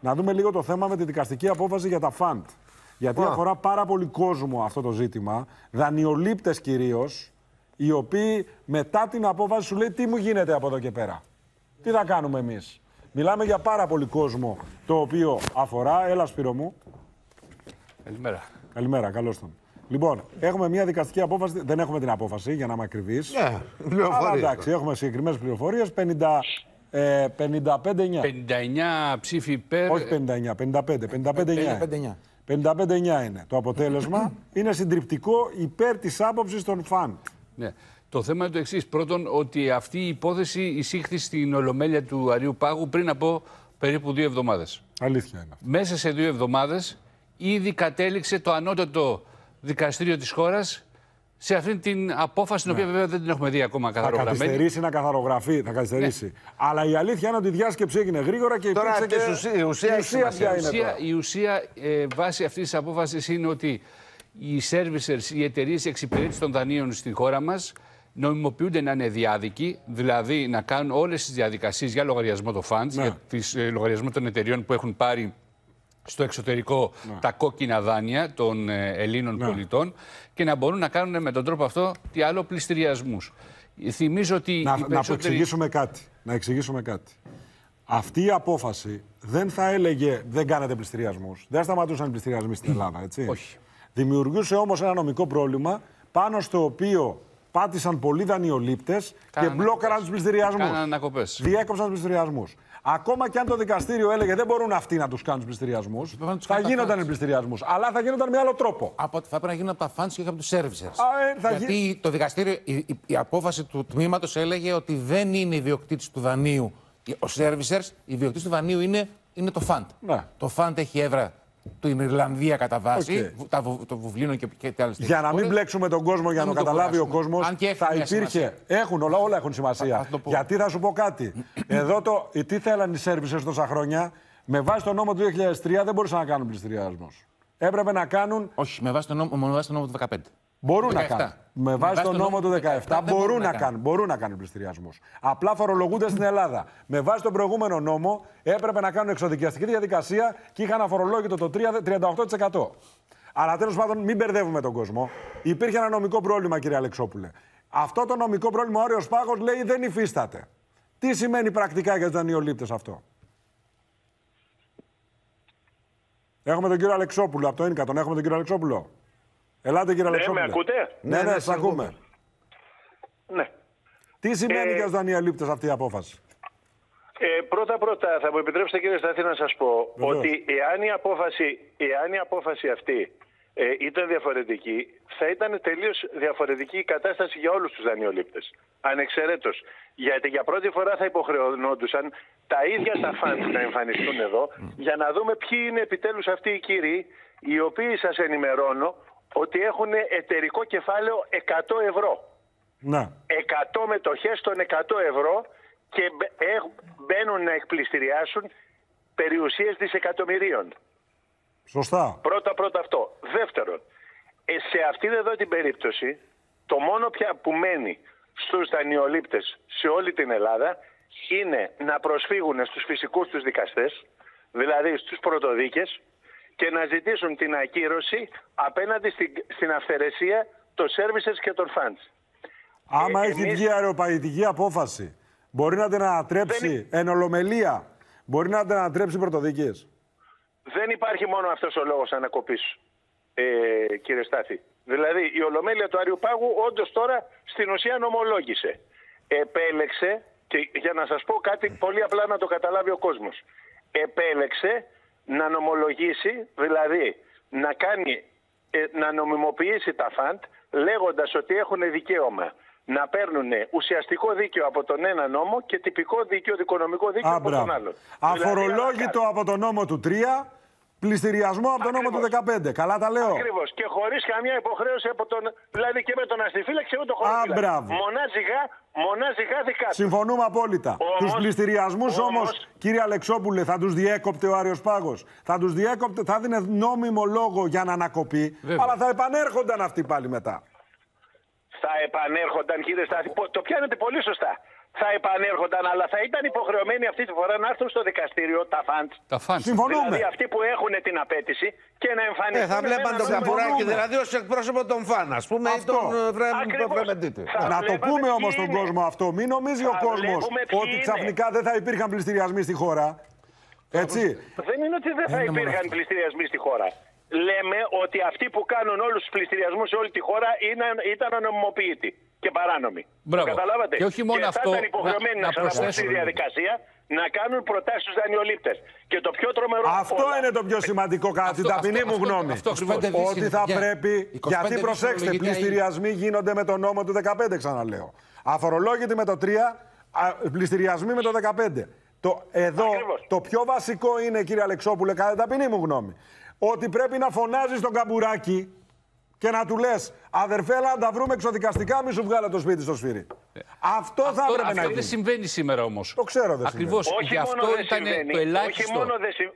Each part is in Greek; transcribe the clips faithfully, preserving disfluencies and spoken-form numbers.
Να δούμε λίγο το θέμα με τη δικαστική απόφαση για τα φαντ. Γιατί Μα. αφορά πάρα πολύ κόσμο αυτό το ζήτημα. Δανειολήπτες κυρίως, οι οποίοι μετά την απόφαση σου λέει τι μου γίνεται από εδώ και πέρα. Τι θα κάνουμε εμείς. Μιλάμε για πάρα πολύ κόσμο το οποίο αφορά. Έλα Σπύρο μου. Καλημέρα. Καλημέρα, καλώς τον. Λοιπόν, έχουμε μια δικαστική απόφαση. Δεν έχουμε την απόφαση για να είμαι ακριβής. Ναι, πληροφορίες. Εντάξει, έχουμε συγκεκριμένες πληροφορίες. πενήντα, ε, πενήντα πέντε εννιά. πενήντα εννιά ψήφοι υπέρ. Όχι πενήντα εννιά, πενήντα πέντε. πενήντα πέντε εννιά. πενήντα πέντε εννιά είναι. Το αποτέλεσμα είναι συντριπτικό υπέρ της άποψης των φαν. Ναι. Το θέμα είναι το εξής. Πρώτον, ότι αυτή η υπόθεση εισήχθη στην Ολομέλεια του Αρείου Πάγου πριν από περίπου δύο εβδομάδες. Αλήθεια είναι αυτό. Μέσα σε δύο εβδομάδες ήδη κατέληξε το ανώτατο δικαστήριο της χώρας σε αυτήν την απόφαση, ναι. την οποία βέβαια δεν την έχουμε δει ακόμα καθαρογραμμένη. Θα καθυστερήσει να καθαρογραφεί, θα καθυστερήσει. Ναι. Αλλά η αλήθεια είναι ότι η διάσκεψη έγινε γρήγορα και υπήρξε και η ουσία. Η ουσία ε, βάσει αυτής της απόφασης είναι ότι οι servicers, οι εταιρείες εξυπηρέτησης των δανείων στη χώρα μας νομιμοποιούνται να είναι διάδικοι, δηλαδή να κάνουν όλες τις διαδικασίες για λογαριασμό των funds, ναι. για τις, ε, λογαριασμό των εταιρείων που έχουν πάρει στο εξωτερικό ναι. τα κόκκινα δάνεια των Ελλήνων ναι. πολιτών και να μπορούν να κάνουν με τον τρόπο αυτό τι άλλο πληστηριασμούς. Θυμίζω ότι να, περισσότεροι... να εξηγήσουμε κάτι. Να εξηγήσουμε κάτι. Αυτή η απόφαση δεν θα έλεγε δεν κάνετε πληστηριασμούς. Δεν σταματούσαν οι πληστηριασμοί στην Ελλάδα, έτσι. Όχι. Δημιουργούσε όμως ένα νομικό πρόβλημα πάνω στο οποίο πάτησαν πολλοί δανειολήπτες και μπλόκαραν τους πληστηριασμούς. Κάναν ανακοπές. Διέκοψαν τους πληστηριασμούς. Ακόμα και αν το δικαστήριο έλεγε δεν μπορούν αυτοί να τους κάνουν τους πληστηριασμούς, θα, θα γίνονταν οι πληστηριασμούς. Αλλά θα γίνονταν με άλλο τρόπο. Από, θα πρέπει να γίνουν από τα funds και από τους servicers. Α, ε, Γιατί γι... το δικαστήριο, η, η, η απόφαση του τμήματος έλεγε ότι δεν είναι ιδιοκτήτης του δανείου ο servicers, ιδιοκτήτης του δανείου είναι, είναι το fund. Ναι. Το fund έχει έβρα. Την Ιρλανδία κατά βάση, okay. τα βου, το Βουβλίνο και, και τα άλλες. Για να μην μπλέξουμε τον κόσμο, για να το καταλάβει ο κόσμος, θα υπήρχε. Έχουν, όλα, όλα έχουν σημασία. Θα, θα Γιατί θα σου πω κάτι. Εδώ το τι θέλαν οι services τόσα χρόνια, με βάση τον νόμο του δύο χιλιάδες τρία δεν μπορούσαν να κάνουν πληστηριασμούς. Έπρεπε να κάνουν. Όχι, με βάση τον νόμο, με βάση τον νόμο του δεκαπέντε. Μπορούν να κάνουν. Με βάση τον νόμο του δεκαεπτά μπορούν να κάνουν, μπορούν να κάνουν πληστηριασμούς. Απλά φορολογούνται στην Ελλάδα. Με βάση τον προηγούμενο νόμο έπρεπε να κάνουν εξοδικαστική διαδικασία και είχαν αφορολόγητο το τριάντα οκτώ τοις εκατό. Αλλά τέλος πάντων μην μπερδεύουμε τον κόσμο. Υπήρχε ένα νομικό πρόβλημα, κύριε Αλεξόπουλε. Αυτό το νομικό πρόβλημα ο Άρειος Πάγος λέει δεν υφίσταται. Τι σημαίνει πρακτικά για τους δανειολήπτες αυτό? Έχουμε τον κύριο Αλεξόπουλο από το ΕΝΚΑ. Τον έχουμε τον κύριο Αλεξόπουλο. Ελάτε κύριε Αλεξόπουλε. Ναι, με ακούτε? Ναι, ναι, ναι, σας ακούμε. Ναι. Τι σημαίνει ε, για τους δανειολήπτες αυτή η απόφαση? Ε, πρώτα πρώτα θα μου επιτρέψετε κύριε Στάθη να σας πω Βεβαίως. ότι εάν η απόφαση, εάν η απόφαση αυτή ε, ήταν διαφορετική, θα ήταν τελείως διαφορετική η κατάσταση για όλους τους δανειολήπτες. Ανεξαιρέτως. Γιατί για πρώτη φορά θα υποχρεωνόντουσαν τα ίδια τα φαντ να εμφανιστούν εδώ για να δούμε ποιοι είναι επιτέλους αυτοί οι κύριοι οι οποίοι σας ενημερώνω ότι έχουν εταιρικό κεφάλαιο εκατό ευρώ. Να. εκατό μετοχές των εκατό ευρώ και μπαίνουν να εκπληστηριάσουν περιουσίες δισεκατομμυρίων. Σωστά. Πρώτα πρώτα αυτό. Δεύτερον, σε αυτήν εδώ την περίπτωση, το μόνο πια που μένει στους δανειολήπτες σε όλη την Ελλάδα είναι να προσφύγουν στους φυσικούς τους δικαστές, δηλαδή στους πρωτοδίκες, και να ζητήσουν την ακύρωση απέναντι στην, στην αυθαιρεσία των services και των funds. Άμα ε, έχει εμείς... βγει αεροπαγητική απόφαση, μπορεί να την ανατρέψει δεν... εν ολομελία, μπορεί να την ανατρέψει πρωτοδικίες. Δεν υπάρχει μόνο αυτός ο λόγος ανακοπής, ε, κύριε Στάθη. Δηλαδή, η ολομέλεια του Αρείου Πάγου όντως τώρα στην ουσία νομολόγησε. Επέλεξε, και για να σας πω κάτι πολύ απλά να το καταλάβει ο κόσμος, επέλεξε να νομολογήσει, δηλαδή να, κάνει, ε, να νομιμοποιήσει τα φαντ, λέγοντας ότι έχουν δικαίωμα να παίρνουν ουσιαστικό δίκαιο από τον ένα νόμο και τυπικό δίκαιο, δικονομικό δίκαιο Α, από μπράβο. τον άλλο. Αφορολόγητο δηλαδή, από τον νόμο του τρία, πληστηριασμό από τον νόμο του δεκαπέντε. Καλά τα λέω. Ακριβώς. Και χωρίς καμιά υποχρέωση από τον. Δηλαδή και με τον αστιφύλαξη, ούτε χωρίς. Μονάζιγα, μονάζιγα δικά του. Συμφωνούμε απόλυτα. Τους πληστηριασμούς όμως, κύριε Αλεξόπουλε, θα τους διέκοπτε ο Άρειος Πάγος. Θα τους διέκοπτε, θα δίνε νόμιμο λόγο για να ανακοπεί. Βέβαια. Αλλά θα επανέρχονταν αυτοί πάλι μετά. Θα επανέρχονταν, κύριε Στάθη. Το πιάνετε πολύ σωστά. θα επανέρχονταν, αλλά θα ήταν υποχρεωμένοι αυτή τη φορά να έρθουν στο δικαστήριο τα φαντς. Τα φαντς. Συμφωνούμε. Δηλαδή αυτοί που έχουν την απέτηση και να εμφανιστούν. Ε, θα βλέπαν τον Καπουράκη, δηλαδή ως εκπρόσωπο των φαν, ας πούμε, αυτό. Ή τον Φρεμεντίτη. Να το πούμε όμως στον κόσμο αυτό. Μην νομίζει ο κόσμος ότι ξαφνικά δεν θα υπήρχαν πληστηριασμοί στη χώρα. Έτσι. Δεν είναι ότι δεν θα υπήρχαν πληστηριασμοί στη χώρα. Λέμε ότι αυτοί που κάνουν όλους τους πληστηριασμούς σε όλη τη χώρα ήταν ανομιμοποιητοί και παράνομοι. Μπράβο. Καταλάβατε. Και όχι μόνο και αυτό. Ήταν υποχρεωμένοι να, να, να ξαναβούν στη διαδικασία να κάνουν προτάσεις στους δανειολήπτες. Και το πιο τρομερό. Αυτό όλα. είναι το πιο σημαντικό, κατά την ταπεινή μου γνώμη. Αυτό, αυτό, αυτό, ότι θα για, πρέπει. Γιατί προσέξτε, πληστηριασμοί γίνονται με τον νόμο του δεκαπέντε, ξαναλέω. Αφορολόγητοι με το τρία, πληστηριασμοί με το δεκαπέντε. Το, εδώ Ακριβώς. το πιο βασικό είναι, κύριε Αλεξόπουλε, κατά την ταπεινή μου γνώμη, ότι πρέπει να φωνάζεις τον Καμπουράκη και να του λες, αδερφέ, να τα βρούμε εξωδικαστικά, μη σου βγάλε το σπίτι στο σφύρι. Ε. Αυτό θα αυτό, έπρεπε αυτό να γίνει. Δεν συμβαίνει σήμερα όμως. Το ξέρω δεν Ακριβώς. συμβαίνει. Ακριβώς, γι' αυτό ήταν συμβαίνει. το ελάχιστο. Όχι μόνο δεν συμ...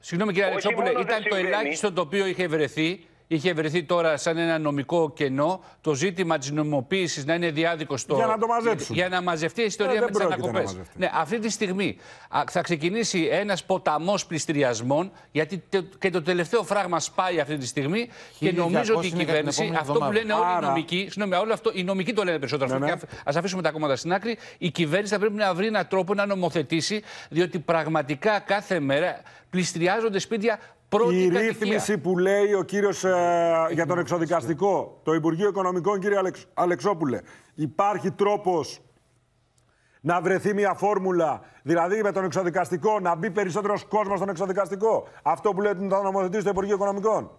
Συγγνώμη κύριε Αλεξόπουλε, ήταν συμβαίνει. το ελάχιστο το οποίο είχε βρεθεί. Είχε βρεθεί τώρα σαν ένα νομικό κενό το ζήτημα της νομιμοποίησης να είναι διάδικο στο. Για να το μαζέψουν. Για να μαζευτεί η ιστορία με τις ανακοπές. Ναι, αυτή τη στιγμή θα ξεκινήσει ένας ποταμός πληστηριασμών, γιατί και το τελευταίο φράγμα σπάει αυτή τη στιγμή και νομίζω ότι η κυβέρνηση, αυτό που λένε όλοι οι νομικοί, συγγνώμη, όλο αυτό οι νομικοί το λένε περισσότερο. Ας αφήσουμε τα κόμματα στην άκρη. Η κυβέρνηση θα πρέπει να βρει έναν τρόπο να νομοθετήσει, διότι πραγματικά κάθε μέρα πληστηριάζονται σπίτια. Η κατοικία. Ρύθμιση που λέει ο κύριος ε, για τον εξωδικαστικό, το Υπουργείο Οικονομικών, κύριε Αλεξ, Αλεξόπουλε, υπάρχει τρόπος να βρεθεί μια φόρμουλα, δηλαδή με τον εξωδικαστικό, να μπει περισσότερος κόσμος στον εξωδικαστικό. Αυτό που λέει ότι θα νομοθετήσει το Υπουργείο Οικονομικών.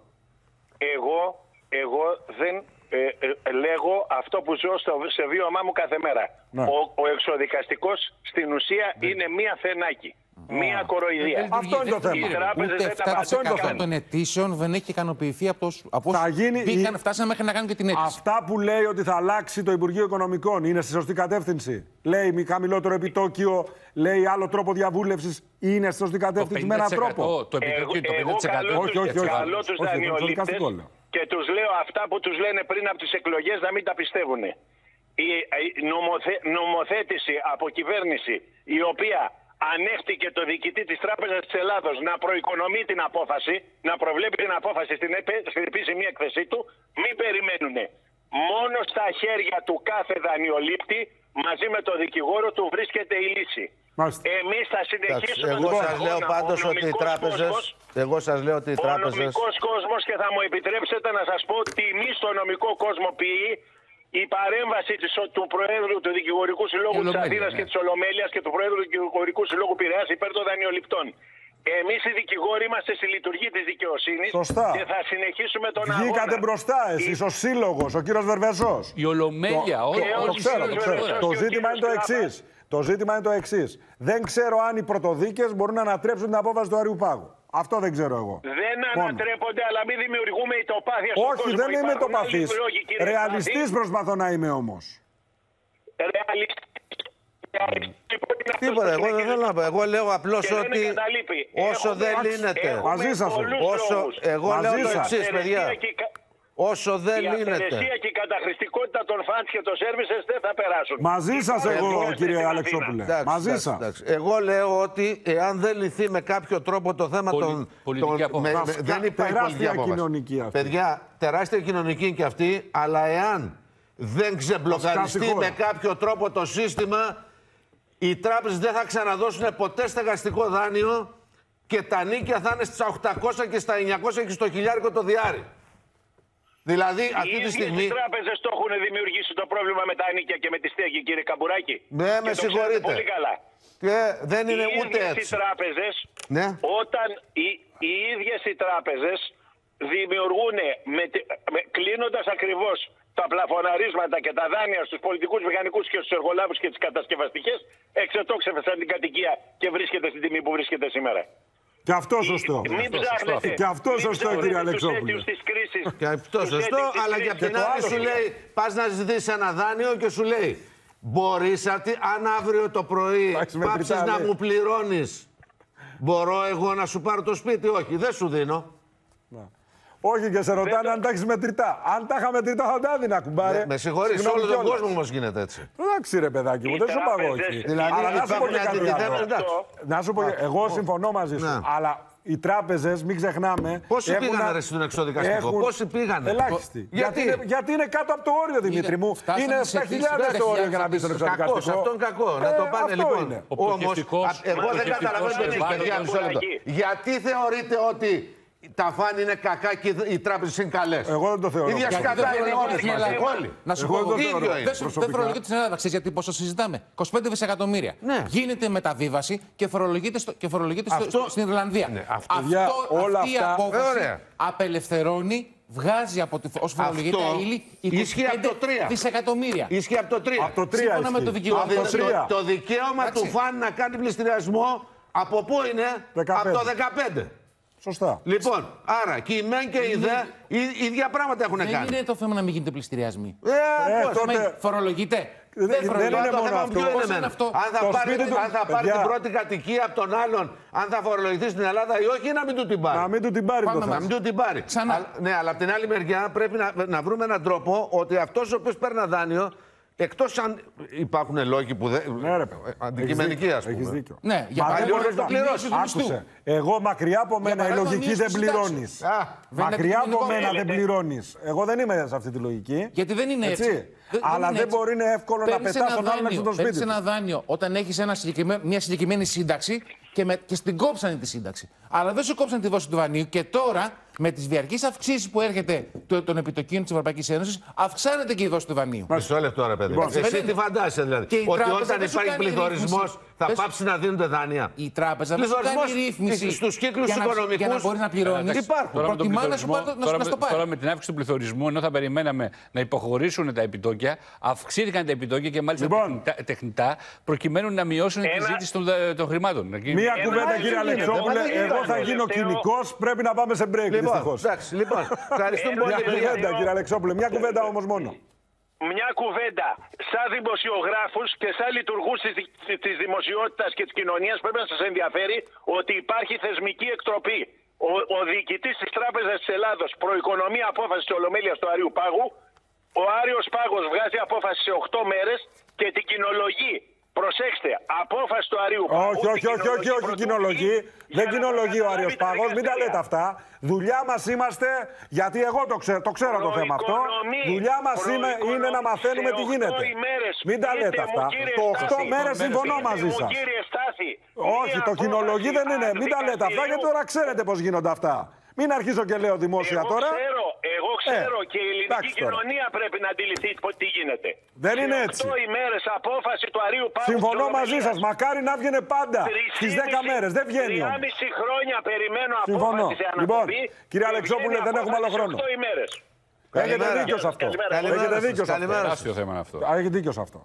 Εγώ, εγώ δεν ε, ε, λέγω αυτό που ζω στο, σε βίωμά μου κάθε μέρα. Ναι. Ο, ο εξωδικαστικός στην ουσία ναι. είναι μία θενάκι. Μία κοροϊδία. Αυτό είναι το θέμα. Αυτό είναι το θέμα. Των αιτήσεων δεν έχει ικανοποιηθεί από όσου φτάσαμε μέχρι να κάνουν και την αίτηση. Αυτά που λέει ότι θα αλλάξει το Υπουργείο Οικονομικών είναι στη σωστή κατεύθυνση. Λέει μη χαμηλότερο επιτόκιο, λέει άλλο τρόπο διαβούλευση. Είναι στη σωστή κατεύθυνση με έναν τρόπο. Το επιτόκιο είναι το πενήντα τοις εκατό. Όχι, όχι, όχι. Καλό του δανειολήπτες και του λέω αυτά που του λένε πριν από τι εκλογέ να μην τα πιστεύουν. Η νομοθέτηση από κυβέρνηση η οποία. Ανέχτηκε το διοικητή της Τράπεζας της Ελλάδος να προοικονομεί την απόφαση, να προβλέπει την απόφαση στην, επί... στην επίσημη έκθεσή του, μην περιμένουνε. Μόνο στα χέρια του κάθε δανειολήπτη, μαζί με τον δικηγόρο του, βρίσκεται η λύση. Εμείς θα συνεχίσουμε εγώ σας αγώνα. Λέω πάντως ότι οι τράπεζες, κόσμος, εγώ σας λέω ότι οι τράπεζες... Ο νομικός κόσμος, και θα μου επιτρέψετε να σας πω ότι εμείς στο νομικό κόσμο ποιοι, η παρέμβαση της, του Προέδρου του Δικηγορικού Συλλόγου της Αθήνας ναι. και της Ολομέλειας και του Προέδρου του Δικηγορικού Συλλόγου Πειραιάς υπέρ των δανειοληπτών. Εμείς οι δικηγόροι είμαστε στη λειτουργή της δικαιοσύνης Σωστά. και θα συνεχίσουμε τον Βγήκατε αγώνα. Βγήκατε μπροστά εσείς η... ο Σύλλογος, ο κύριος Βερβεζός. Η Ολομέλεια, το... όχι. Το ξέρω, το ξέρω. Το ζήτημα είναι το εξής. Το ζήτημα είναι το εξής. Δεν ξέρω αν οι πρωτοδίκες μπορούν να ανατρέψουν την απόφαση του Άριου Πάγου. Αυτό δεν ξέρω εγώ. Δεν Μόνο. ανατρέπονται, αλλά μην δημιουργούμε ητοπάθεια στον κόσμο. Όχι, δεν είμαι ητοπαθής. Ρεαλιστής προσπαθώ να είμαι όμως. Ρεαλιστής. Τίποτα, εγώ δεν θέλω να πω. Εγώ λέω απλώς ότι όσο δεν λύνεται. Μαζί σας. Εγώ λέω το εξής, παιδιά. Όσο δεν λύνεται. Η απελεσία και η καταχρηστικότητα των φαντς και των σέρβισες δεν θα περάσουν. Μαζί σας εγώ, κύριε Αλεξόπουλε. Μαζί σας. Εγώ λέω ότι εάν δεν λυθεί με κάποιο τρόπο το θέμα των. Δεν υπάρχει τεράστια κοινωνική αυτή. Παιδιά, τεράστια κοινωνική και αυτή, αλλά εάν δεν ξεμπλοκαριστεί με κάποιο τρόπο το σύστημα, οι τράπεζες δεν θα ξαναδώσουν ποτέ στεγαστικό δάνειο και τα νίκια θα είναι στα οκτακόσια και στα εννιακόσια και στο χιλιάρικο το διάρρη. Δηλαδή, αυτή τη στιγμή. Οι τράπεζες το έχουν δημιουργήσει το πρόβλημα με τα νίκια και με τη στέγη, κύριε Καμπουράκη. Ναι, και με συγχωρείτε. Πολύ καλά. Και δεν είναι οι ούτε έτσι. Οι τράπεζες, ναι. όταν οι, οι ίδιες οι τράπεζες δημιουργούν, κλείνοντας ακριβώς τα πλαφωναρίσματα και τα δάνεια στους πολιτικούς μηχανικούς και στους εργολάβους και τις κατασκευαστικές, εξετόξευσαν την κατοικία και βρίσκεται στην τιμή που βρίσκεται σήμερα. Και αυτό σωστό. Μην ψάχνετε. Και αυτό σωστό, κύριε Αλεξόπουλε. Και αυτό σωστό, αλλά για την άλλη σου λέει, πας να ζητήσεις ένα δάνειο και σου λέει, μπορείς αν αύριο το πρωί πάψεις να μου πληρώνεις, μπορώ εγώ να σου πάρω το σπίτι? Όχι, δεν σου δίνω. Όχι, και σε ρωτάνε δεν αν τα έχεις μετρητά. Αν τα είχα μετρητά, θα τα έδινα, κουμπάρε. Με, με συγχωρείς, σε όλο τον κόσμο όμως γίνεται έτσι. Εντάξει, ρε παιδάκι μου, δεν σου παγώ εκεί. Αλλά να σου πω και κάτι άλλο. Να σου πω, εγώ συμφωνώ μαζί σου. Αλλά οι τράπεζες, μην ξεχνάμε. Πόσοι έχουν... πήγανε ρε στον εξωδικαστικό, έχουν... πόσοι πήγανε. Ελάχιστοι. Γιατί? Γιατί, είναι, γιατί είναι κάτω από το όριο, Δημήτρη μου. Είναι στα χιλιάδες το όριο για να μπει στον εξωδικαστικό. Κακός, αυτό είναι κακό. Ε, να το πάνε λοιπόν. Όμως, εγώ δεν καταλαβαίνω ότι έχει. Γιατί θεωρείτε ότι τα φαν είναι κακά και οι τράπεζες είναι καλές? Εγώ δεν το θεωρώ. Ίδια σκατά είναι όλες μας. Όλοι. Να σου πω το ίδιο. Δεν φορολογείται τη συνέντευξη, γιατί πόσο συζητάμε. είκοσι πέντε δισεκατομμύρια. Ναι. Γίνεται μεταβίβαση και φορολογείται, στο, και φορολογείται αυτό... στο, στην Ιρλανδία. Ναι, αυτό, αυτό, όλα αυτή αυτά... η απόφαση ωραία. Απελευθερώνει, βγάζει από τη φορολογείται ύλη είκοσι πέντε δισεκατομμύρια. Ισχύει από το τρία. Από το τρία. Σύμφωνα με το δικαίωμα. Το δικαίωμα του φαν να κάνει πληστηριασμό από πού είναι? Από το δεκαπέντε. Σωστά. Λοιπόν, άρα και οι μεν και οι δε οι ίδια πράγματα έχουν δεν κάνει. Δεν είναι το θέμα να μην γίνεται πληστηριασμοί. Ε, ε, τότε... Φορολογείται. Δεν, δεν φορολογείται. Δεν είναι μόνο αυτό. Είναι αυτό. Αν θα το πάρει, του... αν θα πάρει την πρώτη κατοικία από τον άλλον, αν θα φορολογηθεί στην Ελλάδα ή όχι, ή να μην του την πάρει. Να μην του την πάρει. Να μην του την πάρει. Ξανά. Α, ναι, αλλά από την άλλη μεριά πρέπει να, να βρούμε έναν τρόπο ότι αυτό ο οποίο παίρνει δάνειο. Εκτός αν υπάρχουν λόγοι που δεν. Ναι, ρε, αντικειμενικοί, ας πούμε. Έχεις δίκιο. Ναι, για παράδειγμα, το πληρώσεις. Άκουσε. Εγώ μακριά από μένα η λογική δεν πληρώνει. Μακριά από μένα δεν πληρώνει. Εγώ δεν είμαι σε αυτή τη λογική. Γιατί δεν είναι έτσι. έτσι. Δεν, αλλά δεν μπορεί είναι εύκολο να πετά τον άλλον έξω από το σπίτι. Παίρνεις ένα δάνειο όταν έχεις μια συγκεκριμένη σύνταξη και, με, και στην κόψανε τη σύνταξη. Αλλά δεν σου κόψανε τη δόση του δανείου και τώρα με τις διαρκείς αυξήσεις που έρχεται των επιτοκίων της Ευρωπαϊκής Ένωσης αυξάνεται και η δόση του δανείου. Μισό λεπτό, ρε παιδί. Λοιπόν, εσύ πέντε... τι φαντάζεσαι δηλαδή? Και ότι όταν υπάρχει πληθωρισμός θα πες... πάψει να δίνονται δάνεια. Η τράπεζα δεν κάνει ρύθμιση στους κύκλους οικονομικούς. Για να μπορεί να πληρώνει. Υπάρχουν. Προτιμά να σου το πάρει. Τώρα με την αύξηση του πληθωρισμού, ενώ θα περιμέναμε να υποχωρήσουν τα επιτόκια, αυξήθηκαν τα επιτόκια και μάλιστα λοιπόν, τεχνητά, προκειμένου να μειώσουν ένα... τη ζήτηση των, των χρημάτων. Μία ένα... κουβέντα, κύριε Αλεξόπουλε, εγώ θα γίνω κοινικός, πρέπει να πάμε σε break. Λοιπόν, εντάξει, λοιπόν, ευχαριστούμε πολύ. Μια κουβέντα, κύριε Αλεξόπουλε, μια κουβέντα όμως μόνο. Μια κουβέντα. Σαν δημοσιογράφους και σαν λειτουργούς της δημοσιότητας και της κοινωνίας πρέπει να σας ενδιαφέρει ότι υπάρχει θεσμική εκτροπή. Ο, ο διοικητής της Τράπεζας της Ελλάδος προοικονομεί απόφαση της Ολομέλειας του Αρείου Πάγου. Ο Άριος Πάγος βγάζει απόφαση σε οκτώ μέρες και την κοινολογεί. Προσέξτε, απόφαση του Αρείου Πάγου. Όχι, όχι, όχι, όχι, όχι κοινολογεί. Δεν κοινολογεί ο Άριος Πάγος, μην τα λέτε αυτά. Δουλειά μας είμαστε, γιατί εγώ το ξέρω το, ξέρω το θέμα αυτό. Δουλειά μας είναι να μαθαίνουμε τι γίνεται. Μην τα λέτε αυτά. Το οκτώ μέρες συμφωνώ μαζί σας. Όχι, το κοινολογεί δεν είναι. Μην τα λέτε αυτά, γιατί τώρα ξέρετε πώς γίνονται αυτά. Μην αρχίζω και λέω δημόσια εγώ τώρα. Ξέρω, εγώ ξέρω ε, και η ελληνική κοινωνία τώρα πρέπει να αντιληφθεί τι γίνεται. Δεν είναι έτσι. οκτώ ημέρες απόφαση του Αρείου Πάγου. Συμφωνώ μαζί σας. Μακάρι να βγαίνει πάντα στις δέκα μέρες. Δεν βγαίνει. Τρία μισή χρόνια περιμένω απόφαση σε ανατροπή. Λοιπόν, κύριε Αλεξόπουλε, δεν έχουμε άλλο χρόνο. οκτώ ημέρες. Έχετε δίκιο σε αυτό. Έχετε δίκιο σε αυτό. Τεράστιο θέμα αυτό. Έχετε δίκιο σε αυτό.